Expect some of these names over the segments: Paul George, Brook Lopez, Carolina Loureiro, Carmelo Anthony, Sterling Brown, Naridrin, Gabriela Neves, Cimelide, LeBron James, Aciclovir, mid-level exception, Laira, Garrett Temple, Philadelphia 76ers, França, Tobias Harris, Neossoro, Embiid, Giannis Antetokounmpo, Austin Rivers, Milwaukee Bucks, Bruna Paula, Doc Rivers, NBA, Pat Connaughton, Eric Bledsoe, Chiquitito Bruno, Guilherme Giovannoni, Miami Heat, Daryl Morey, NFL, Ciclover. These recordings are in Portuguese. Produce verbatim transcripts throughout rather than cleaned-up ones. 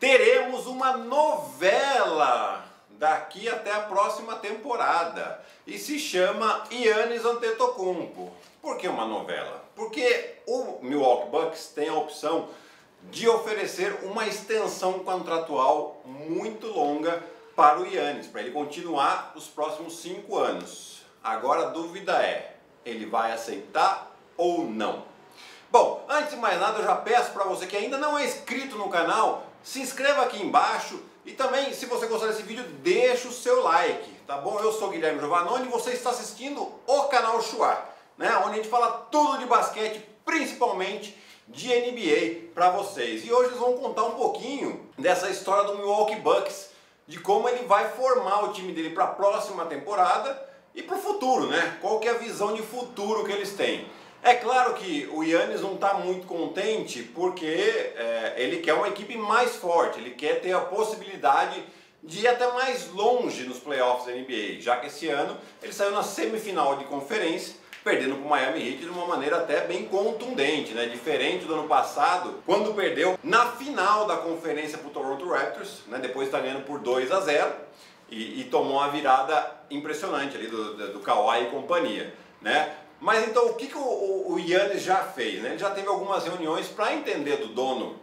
teremos uma novela daqui até a próxima temporada e se chama Giannis Antetokounmpo. Por que uma novela? Porque o Milwaukee Bucks tem a opção de oferecer uma extensão contratual muito longa para o Giannis, para ele continuar os próximos cinco anos. Agora a dúvida é, ele vai aceitar ou não? Bom, antes de mais nada eu já peço para você que ainda não é inscrito no canal, se inscreva aqui embaixo e também, se você gostar desse vídeo, deixa o seu like, tá bom? Eu sou Guilherme Giovannoni e você está assistindo o Canal Chuá, né? Onde a gente fala tudo de basquete, principalmente de N B A para vocês. E hoje eles vão contar um pouquinho dessa história do Milwaukee Bucks, de como ele vai formar o time dele para a próxima temporada e para o futuro, né? Qual que é a visão de futuro que eles têm. É claro que o Giannis não está muito contente porque é, ele quer uma equipe mais forte, ele quer ter a possibilidade de ir até mais longe nos playoffs da N B A, já que esse ano ele saiu na semifinal de conferência, perdendo para o Miami Heat de uma maneira até bem contundente, né? Diferente do ano passado, quando perdeu na final da conferência para o Toronto Raptors, né? Depois está ganhando por dois a zero e, e tomou uma virada impressionante ali do, do, do Kawhi e companhia, né? Mas então o que, que o, o, o Giannis já fez, né? Ele já teve algumas reuniões para entender do dono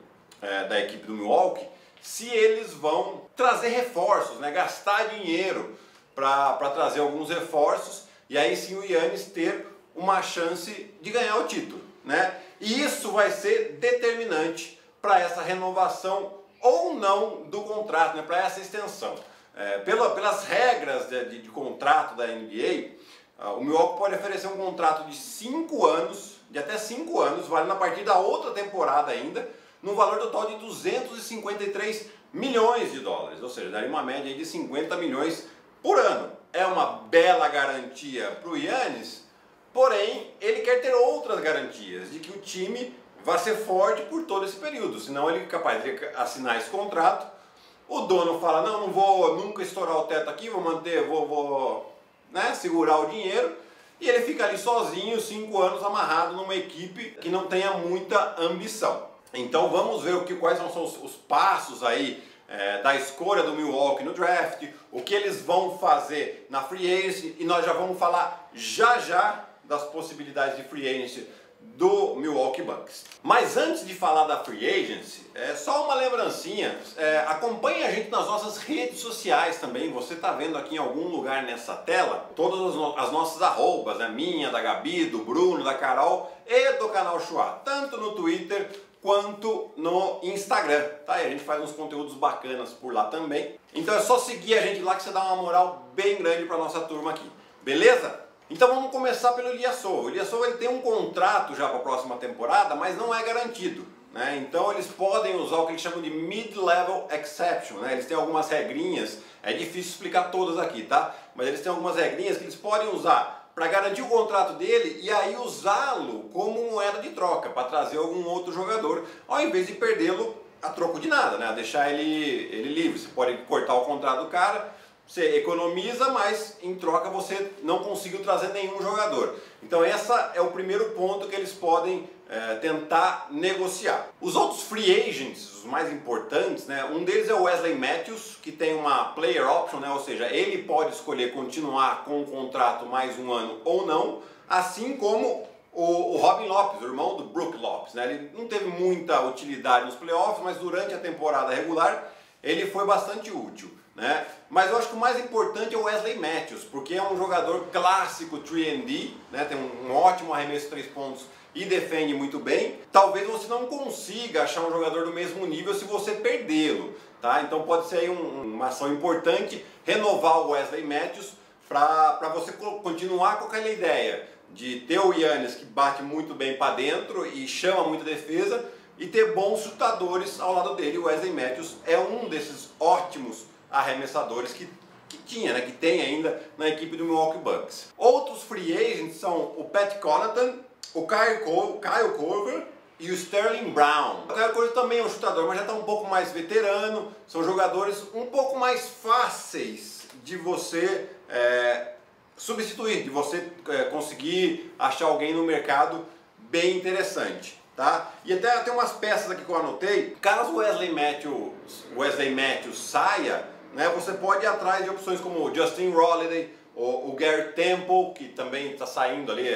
é, da equipe do Milwaukee se eles vão trazer reforços, né? Gastar dinheiro para trazer alguns reforços e aí sim o Giannis ter uma chance de ganhar o título, né? E isso vai ser determinante para essa renovação ou não do contrato, né? Para essa extensão. É, pela, pelas regras de, de, de contrato da N B A, o Milwaukee pode oferecer um contrato de cinco anos, de até cinco anos, valendo a partir da outra temporada ainda, num valor total de duzentos e cinquenta e três milhões de dólares, ou seja, daria uma média de cinquenta milhões por ano. É uma bela garantia para o Giannis, porém ele quer ter outras garantias de que o time vai ser forte por todo esse período, senão ele é capaz de assinar esse contrato. O dono fala, não, não vou nunca estourar o teto aqui, vou manter, vou... vou... né, segurar o dinheiro, e ele fica ali sozinho, cinco anos amarrado numa equipe que não tenha muita ambição. Então vamos ver o que, quais são os, os passos aí é, da escolha do Milwaukee no draft, o que eles vão fazer na free agency, e nós já vamos falar já já das possibilidades de free agency do Milwaukee Bucks. Mas antes de falar da free agency, é só uma lembrancinha, é, acompanhe a gente nas nossas redes sociais também, você está vendo aqui em algum lugar nessa tela, todas as, no as nossas arrobas, né? Minha, da Gabi, do Bruno, da Carol e do Canal Chuá, tanto no Twitter quanto no Instagram, tá? E a gente faz uns conteúdos bacanas por lá também, então é só seguir a gente lá que você dá uma moral bem grande para nossa turma aqui, beleza? Então vamos começar pelo Elias Soho. O Elias Soho, ele tem um contrato já para a próxima temporada, mas não é garantido, né? Então eles podem usar o que eles chamam de mid-level exception, né? Eles têm algumas regrinhas, é difícil explicar todas aqui, tá? Mas eles têm algumas regrinhas que eles podem usar para garantir o contrato dele e aí usá-lo como moeda de troca, para trazer algum outro jogador, ao invés de perdê-lo a troco de nada, né? Deixar ele, ele livre, você pode cortar o contrato do cara. Você economiza, mas em troca você não conseguiu trazer nenhum jogador. Então esse é o primeiro ponto que eles podem é, tentar negociar. Os outros free agents, os mais importantes, né? Um deles é o Wesley Matthews, que tem uma player option, né? Ou seja, ele pode escolher continuar com o contrato mais um ano ou não, assim como o, o Robin Lopez, o irmão do Brook Lopez, né? Ele não teve muita utilidade nos playoffs, mas durante a temporada regular ele foi bastante útil, né? Mas eu acho que o mais importante é o Wesley Matthews, porque é um jogador clássico três and D, né? Tem um ótimo arremesso de três pontos e defende muito bem. Talvez você não consiga achar um jogador do mesmo nível se você perdê-lo, tá? Então pode ser aí um, uma ação importante renovar o Wesley Matthews para você continuar com aquela ideia de ter o Giannis, que bate muito bem para dentro e chama muita defesa, e ter bons chutadores ao lado dele. O Wesley Matthews é um desses ótimos arremessadores que, que tinha, né, que tem ainda na equipe do Milwaukee Bucks. Outros free agents são o Pat Connaughton, o Kyle, Cor Kyle Korver e o Sterling Brown. O Kyle Korver também é um chutador, mas já está um pouco mais veterano, são jogadores um pouco mais fáceis de você é, substituir, de você é, conseguir achar alguém no mercado bem interessante. tá? E até tem umas peças aqui que eu anotei. Caso o Wesley Matthews, Wesley Matthews saia, né, você pode ir atrás de opções como o Justin Roliday, o, o Garrett Temple, que também está saindo ali,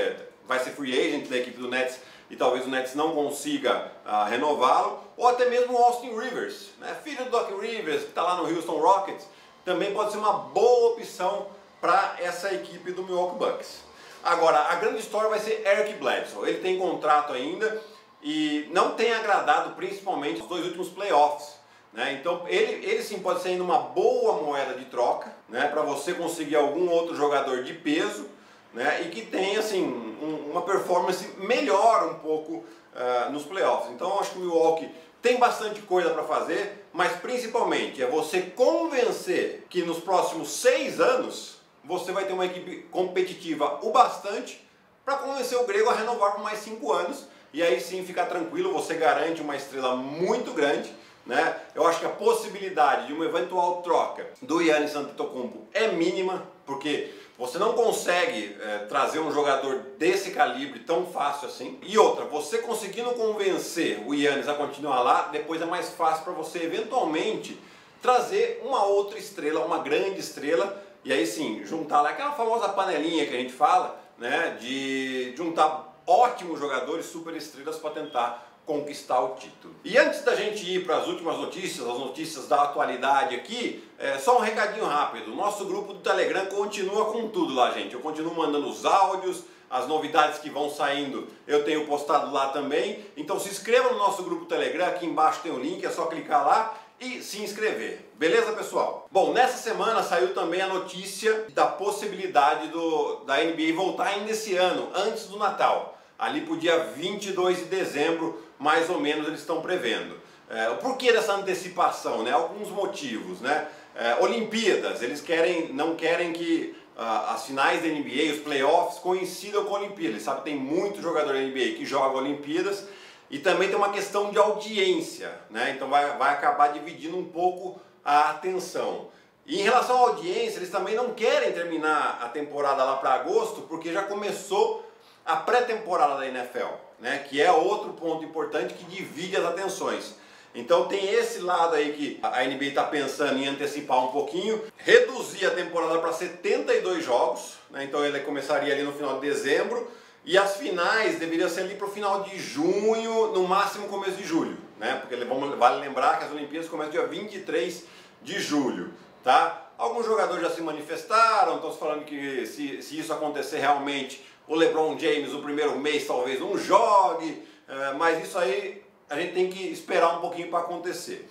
vai ser free agent da equipe do Nets e talvez o Nets não consiga ah, renová-lo, ou até mesmo o Austin Rivers, né, filho do Doc Rivers, que está lá no Houston Rockets, também pode ser uma boa opção para essa equipe do Milwaukee Bucks. Agora, a grande história vai ser Eric Bledsoe. Ele tem contrato ainda e não tem agradado principalmente nos dois últimos playoffs, né? Então ele, ele sim pode ser ainda uma boa moeda de troca, né, para você conseguir algum outro jogador de peso, né, e que tenha assim, um, uma performance melhor um pouco uh, nos playoffs. Então eu acho que o Milwaukee tem bastante coisa para fazer, mas principalmente é você convencer que nos próximos seis anos você vai ter uma equipe competitiva o bastante para convencer o grego a renovar por mais cinco anos. E aí sim, ficar tranquilo, você garante uma estrela muito grande, né? Eu acho que a possibilidade de uma eventual troca do Giannis Antetokounmpo é mínima, porque você não consegue é, trazer um jogador desse calibre tão fácil assim. E outra, você conseguindo convencer o Giannis a continuar lá, depois é mais fácil para você eventualmente trazer uma outra estrela, uma grande estrela, e aí sim, juntar lá aquela famosa panelinha que a gente fala, né, de juntar ótimos jogadores, super estrelas para tentar conquistar o título. E antes da gente ir para as últimas notícias, as notícias da atualidade aqui, é, só um recadinho rápido. O nosso grupo do Telegram continua com tudo lá, gente. Eu continuo mandando os áudios, as novidades que vão saindo eu tenho postado lá também. Então se inscreva no nosso grupo do Telegram, aqui embaixo tem o link, é só clicar lá e se inscrever. Beleza, pessoal? Bom, nessa semana saiu também a notícia da possibilidade do, da N B A voltar ainda esse ano, antes do Natal. Ali pro dia vinte e dois de dezembro, mais ou menos, eles estão prevendo. É, o porquê dessa antecipação, né? Alguns motivos, né? É, Olimpíadas, eles querem, não querem que uh, as finais da N B A, os playoffs, coincidam com a Olimpíada. Eles sabem que tem muito jogador da N B A que joga Olimpíadas. E também tem uma questão de audiência, né? Então vai, vai acabar dividindo um pouco a atenção. E em relação à audiência, eles também não querem terminar a temporada lá para agosto, porque já começou a pré-temporada da N F L, né? Que é outro ponto importante que divide as atenções. Então tem esse lado aí que a N B A está pensando em antecipar um pouquinho, reduzir a temporada para setenta e dois jogos, né? Então ele começaria ali no final de dezembro, e as finais deveriam ser ali para o final de junho, no máximo começo de julho, né? Porque vale lembrar que as Olimpíadas começam dia vinte e três de julho, tá? Alguns jogadores já se manifestaram, estão falando que se, se isso acontecer realmente, o LeBron James no primeiro mês talvez não jogue, é, mas isso aí a gente tem que esperar um pouquinho para acontecer.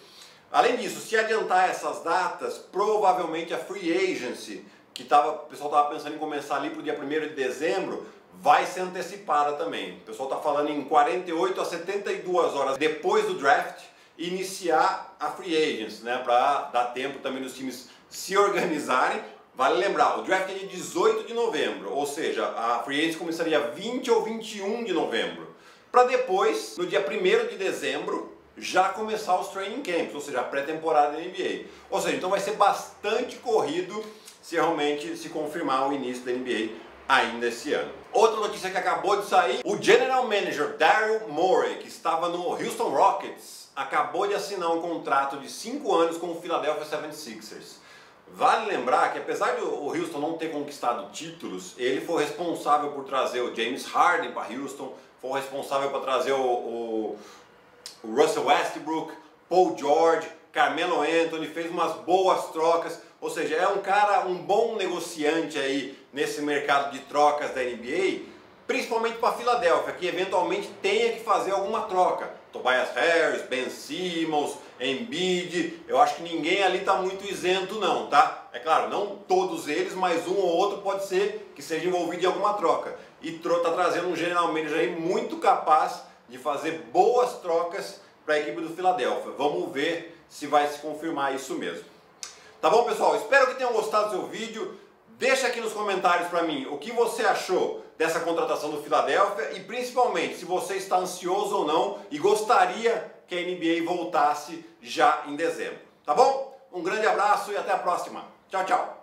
Além disso, se adiantar essas datas, provavelmente a free agency, que tava, o pessoal estava pensando em começar ali para o dia primeiro de dezembro, vai ser antecipada também. O pessoal está falando em quarenta e oito a setenta e duas horas depois do draft iniciar a free agents, né, para dar tempo também dos times se organizarem. Vale lembrar, o draft é de dezoito de novembro, ou seja, a free agents começaria vinte ou vinte e um de novembro, para depois, no dia primeiro de dezembro, já começar os training camps, ou seja, a pré-temporada da N B A. Ou seja, então vai ser bastante corrido se realmente se confirmar o início da N B A ainda esse ano. Outra notícia que acabou de sair, o General Manager Daryl Morey, que estava no Houston Rockets, acabou de assinar um contrato de cinco anos com o Philadelphia seventy-sixers. Vale lembrar que apesar de o Houston não ter conquistado títulos, ele foi responsável por trazer o James Harden para Houston, foi responsável por trazer o, o, o Russell Westbrook, Paul George, Carmelo Anthony, fez umas boas trocas. Ou seja, é um cara, um bom negociante aí nesse mercado de trocas da N B A, principalmente para a Filadélfia, que eventualmente tenha que fazer alguma troca. Tobias Harris, Ben Simmons, Embiid, eu acho que ninguém ali está muito isento não, tá? É claro, não todos eles, mas um ou outro pode ser que seja envolvido em alguma troca. E está trazendo um general manager aí muito capaz de fazer boas trocas para a equipe do Filadélfia. Vamos ver se vai se confirmar isso mesmo. Tá bom, pessoal? Espero que tenham gostado do seu vídeo. Deixa aqui nos comentários para mim o que você achou dessa contratação do Philadelphia e principalmente se você está ansioso ou não e gostaria que a N B A voltasse já em dezembro. Tá bom? Um grande abraço e até a próxima. Tchau, tchau!